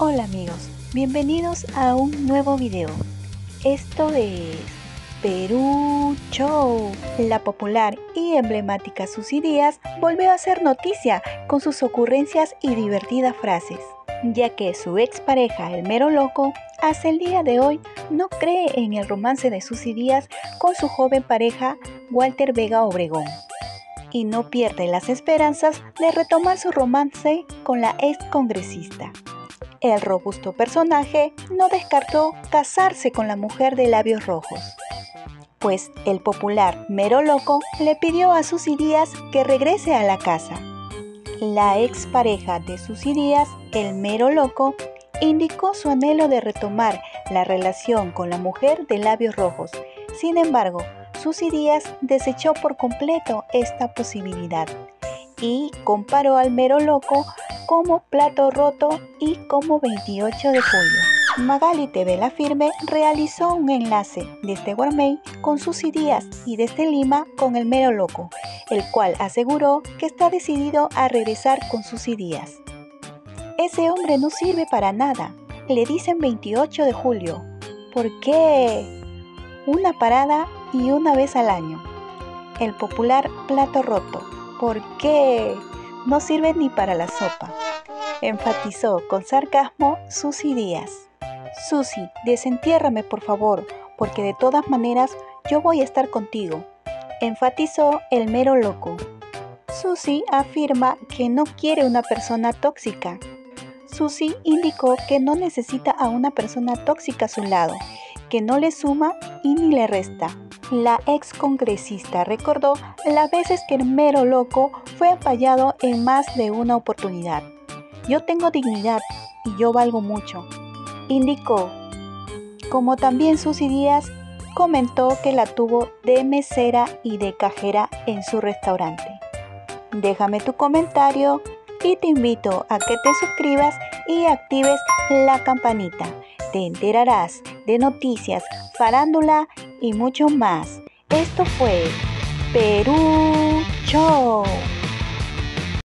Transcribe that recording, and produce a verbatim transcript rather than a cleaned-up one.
Hola amigos, bienvenidos a un nuevo video. Esto es Peru Show. La popular y emblemática Susy Díaz volvió a hacer noticia con sus ocurrencias y divertidas frases, ya que su expareja, el Mero Loco, hasta el día de hoy no cree en el romance de Susy Díaz con su joven pareja Walter Vega Obregón, y no pierde las esperanzas de retomar su romance con la ex congresista. El robusto personaje no descartó casarse con la mujer de labios rojos, pues el popular Mero Loco le pidió a Susy Díaz que regrese a la casa. La expareja de Susy Díaz, el Mero Loco, indicó su anhelo de retomar la relación con la mujer de labios rojos. Sin embargo, Susy Díaz desechó por completo esta posibilidad y comparó al Mero Loco como plato roto y como veintiocho de julio. Magali T V La Firme realizó un enlace desde Guarmey con Susy Díaz y desde Lima con el Mero Loco, el cual aseguró que está decidido a regresar con Susy Díaz. Ese hombre no sirve para nada, le dicen veintiocho de julio. ¿Por qué? Una parada y una vez al año. El popular plato roto. ¿Por qué? No sirve ni para la sopa, enfatizó con sarcasmo Susy Díaz. Susy, desentiérrame por favor, porque de todas maneras yo voy a estar contigo, enfatizó el Mero Loco. Susy afirma que no quiere una persona tóxica. Susy indicó que no necesita a una persona tóxica a su lado, que no le suma y ni le resta. La ex congresista recordó las veces que el Mero Loco fue apallado en más de una oportunidad. Yo tengo dignidad y yo valgo mucho, indicó. Como también Susy Díaz comentó que la tuvo de mesera y de cajera en su restaurante. Déjame tu comentario y te invito a que te suscribas y actives la campanita. Te enterarás de noticias, farándula y mucho más. Esto fue Perú Show.